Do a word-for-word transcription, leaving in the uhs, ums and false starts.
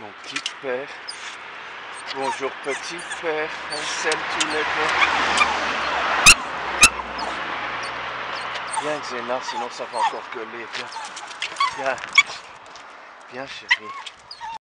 Mon petit père. Bonjour petit père. On s'aime tous les deux. Viens Xéna, sinon ça va encore gueuler. Viens. Viens. Viens chérie.